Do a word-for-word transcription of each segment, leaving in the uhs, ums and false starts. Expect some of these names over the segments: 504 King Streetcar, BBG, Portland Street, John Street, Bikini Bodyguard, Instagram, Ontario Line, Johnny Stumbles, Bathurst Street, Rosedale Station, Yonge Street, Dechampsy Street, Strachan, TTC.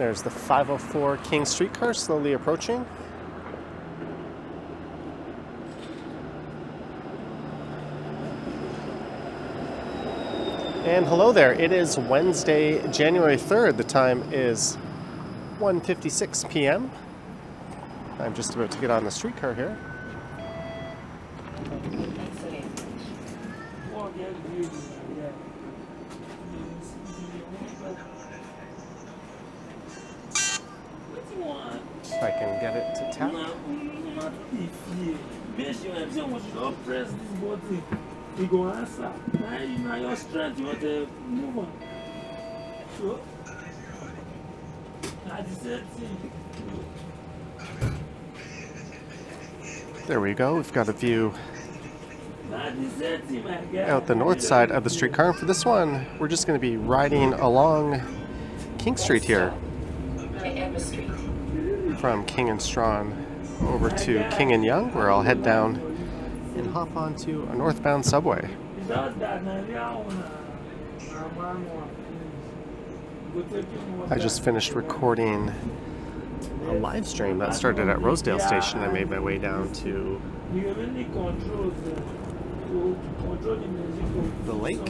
There's the five oh four King Streetcar slowly approaching. And hello there, it is Wednesday, January third. The time is one fifty-six p m I'm just about to get on the streetcar here. If I can get it to tap. There we go, we've got a view out the north side of the streetcar. For this one, we're just going to be riding along King Street here. From King and Strachan over to King and Yonge, where I'll head down and hop onto a northbound subway. I just finished recording a live stream that started at Rosedale Station. I made my way down to the lake.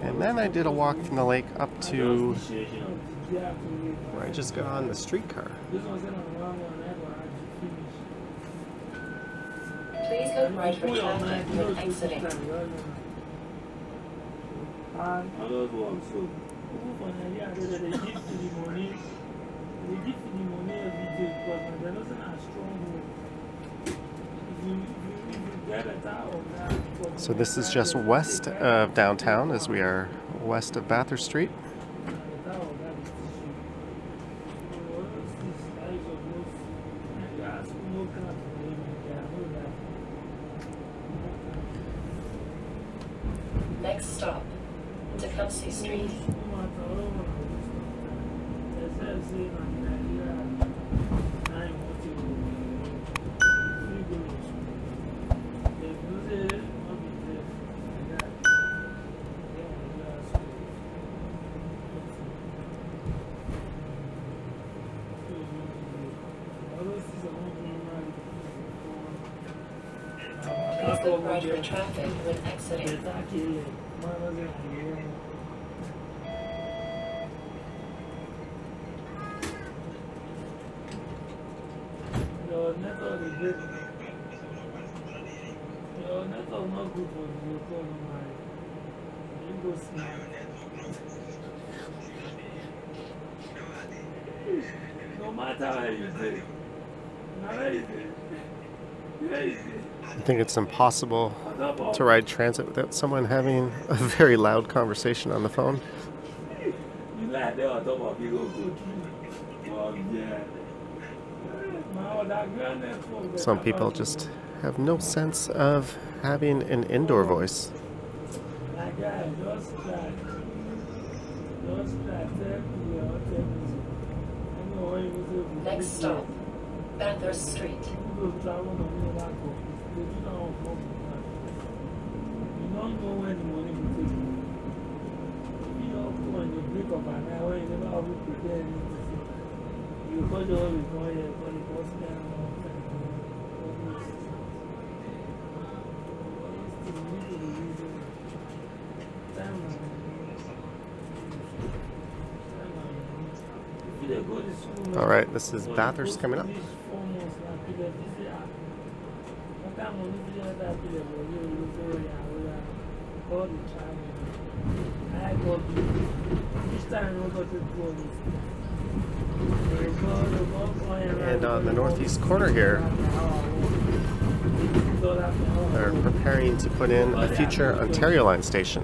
And then I did a walk from the lake up to where I just got on the streetcar. Please go right for traffic when exiting. So this is just west of downtown, as we are west of Bathurst Street. Next stop, Dechampsy Street. Please go right for traffic when exiting. No matter where you do, where you do, where you do. I think it's impossible to ride transit without someone having a very loud conversation on the phone. Some people just have no sense of having an indoor voice. Next stop, Bathurst Street. All right, this is Bathurst coming up. And on the northeast corner here, they're preparing to put in a future Ontario Line station.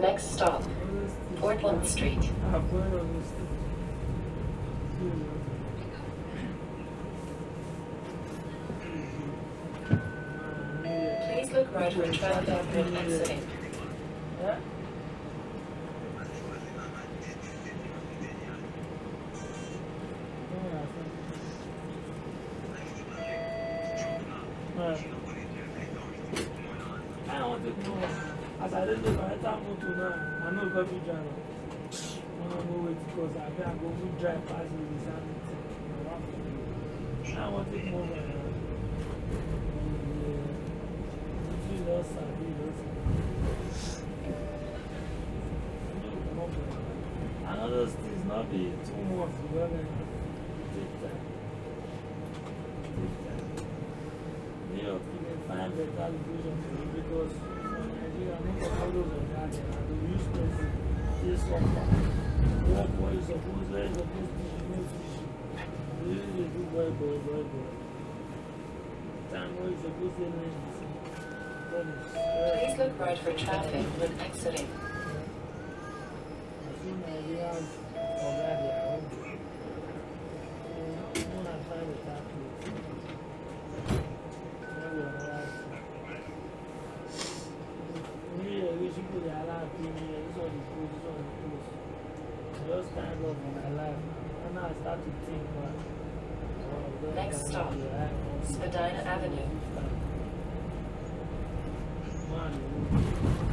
Next stop, Portland Street. Please look right for traffic after exiting. Please look right for traffic when exiting.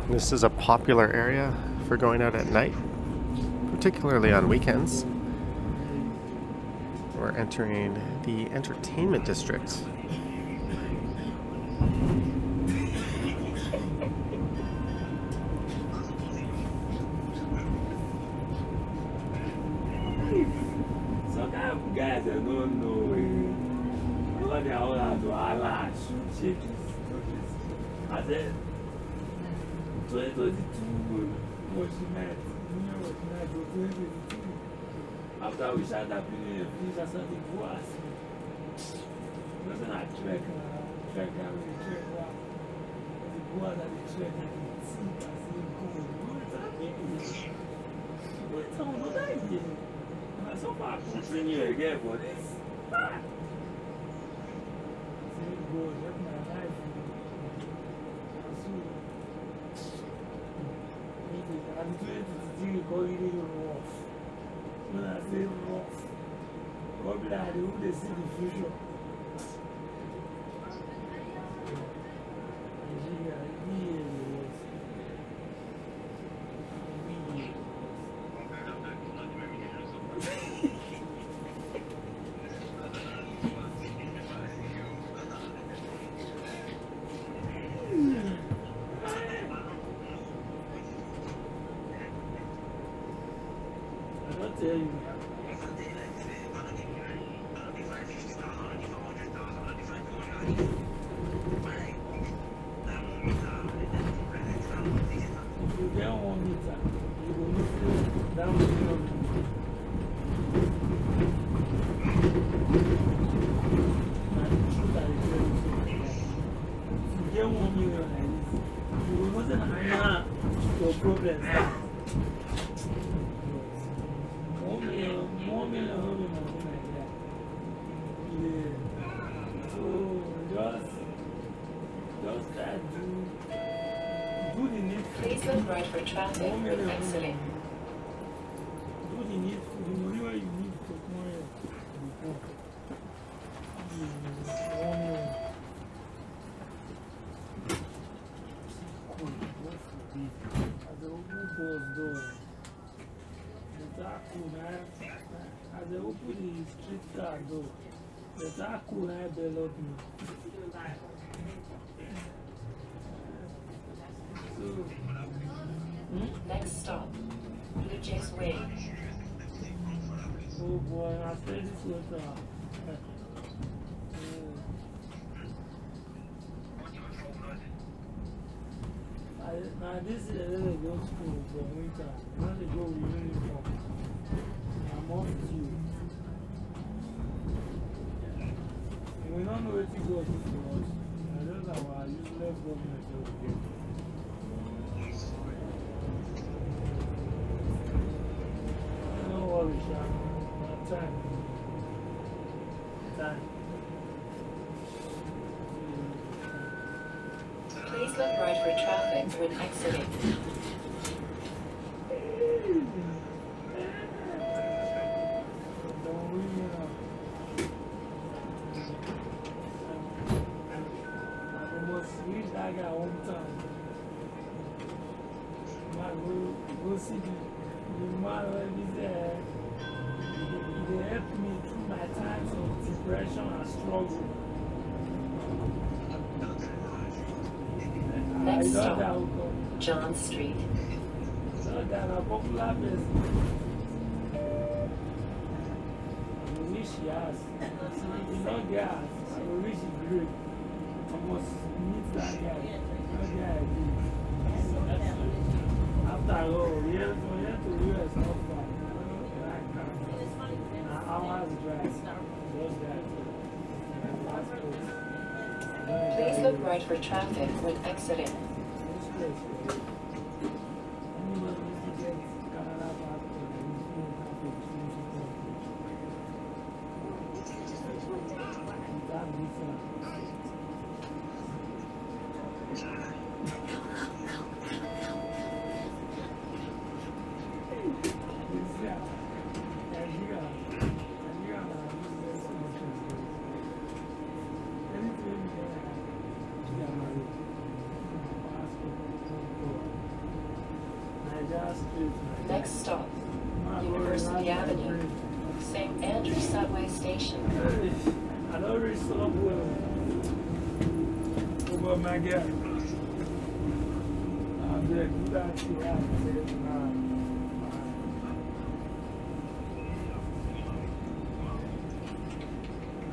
This is a popular area for going out at night, particularly on weekends. We're entering the entertainment district. Some kind of guys that don't know what they are all out to eyelash shapes. I said, after we shot that video, please ask something to us. Doesn't that track? Track I'm trying to call it off. When I say off, probably I hope they see the future. Next stop, Blue Jays Way. Oh boy, I feel this water. Now this is a little go school for winter. You want to go with uniform. I'm off to you. We don't know where to go to for us. I don't know why I just left government over here. Time. Time. Please look right for traffic when exiting. city. The man who is there, he helped me through my times of depression and struggle. Next stop, John Street. Not that a popular person. She has. It's not gas. I will reach the grave. I must meet that guy. That guy I After all, here to here is not far. An hour's drive. Just that. Please look right for traffic when exiting. Next stop, University Avenue, Saint Andrew Subway Station. I don't reach subway. What about my guy? I'm there. Do that shit.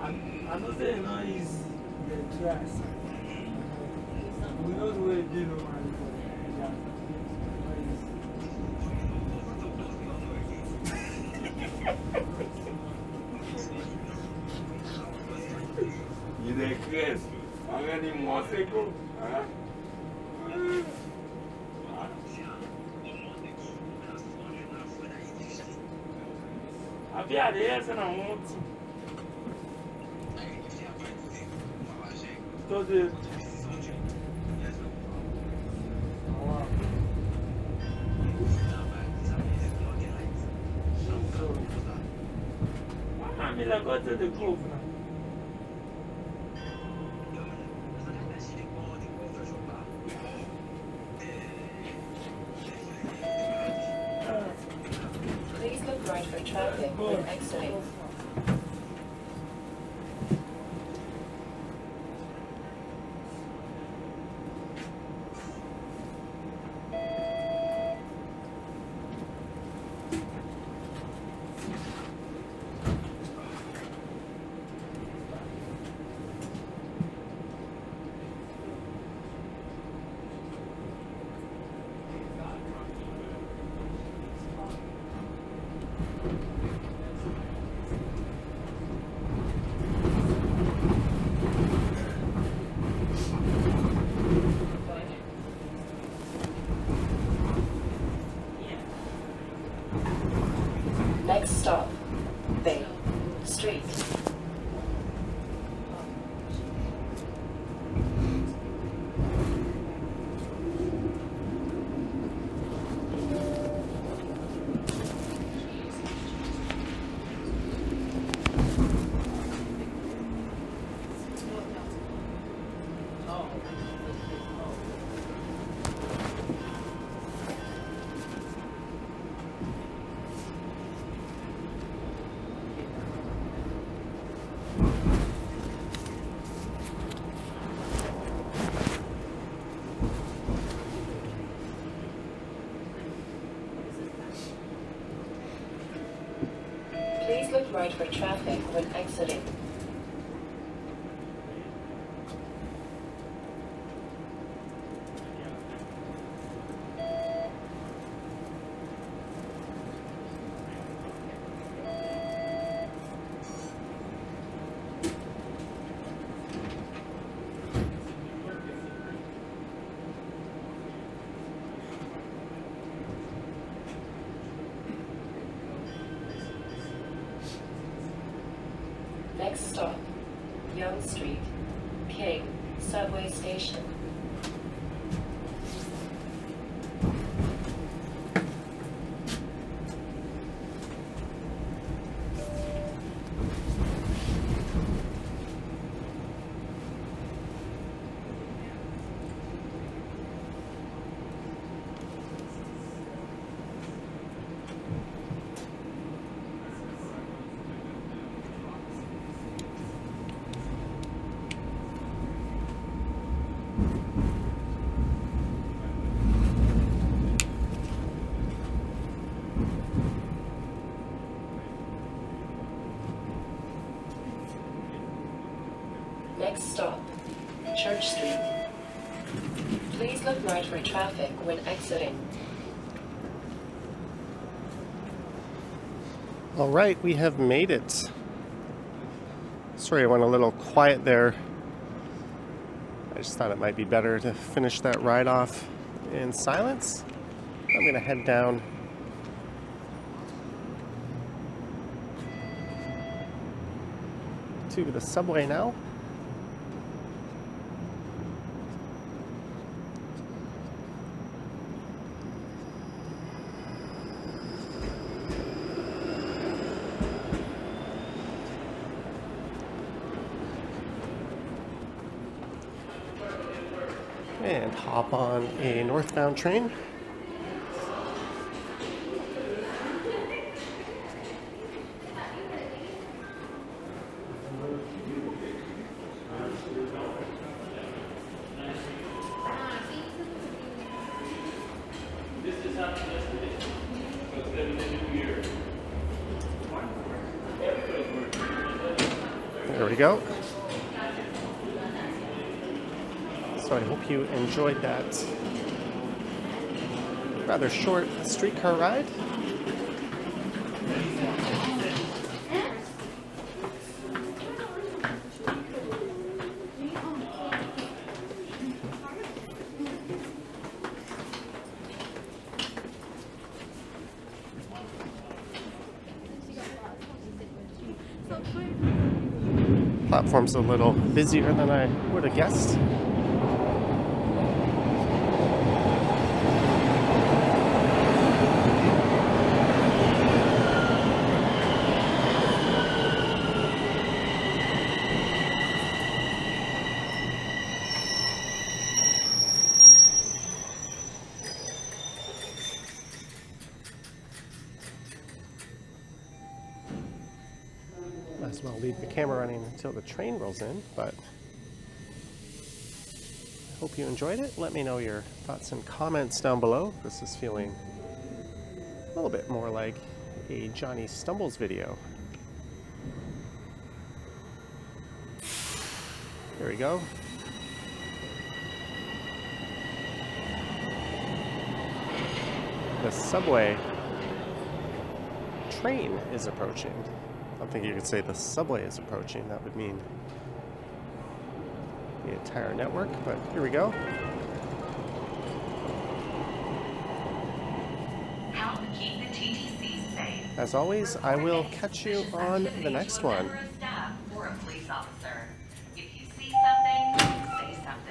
I know they know is the trash. We know the way they do it. Motorcycle, huh? I'll be at the and I want to. So the I'm going to go to the club now. Right for traffic when exiting. Next stop, Yonge Street, King, Subway Station. Next stop, Church Street. Please look right for traffic when exiting. All right, we have made it. Sorry, I went a little quiet there. I just thought it might be better to finish that ride off in silence. I'm gonna head down. To the subway now. And hop on a northbound train. There we go. So I hope you enjoyed that rather short streetcar ride. Platform's a little busier than I would have guessed. As well leave the camera running until the train rolls in, but I hope you enjoyed it. Let me know your thoughts and comments down below. This is feeling a little bit more like a Johnny Stumbles video. There we go. The subway train is approaching. I don't think you could say the subway is approaching. That would mean the entire network, but here we go. Help keep the T T C safe. As always, I will catch you on the next one.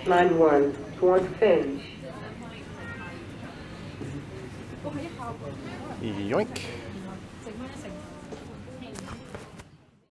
Line one, toward Finch. Yoink.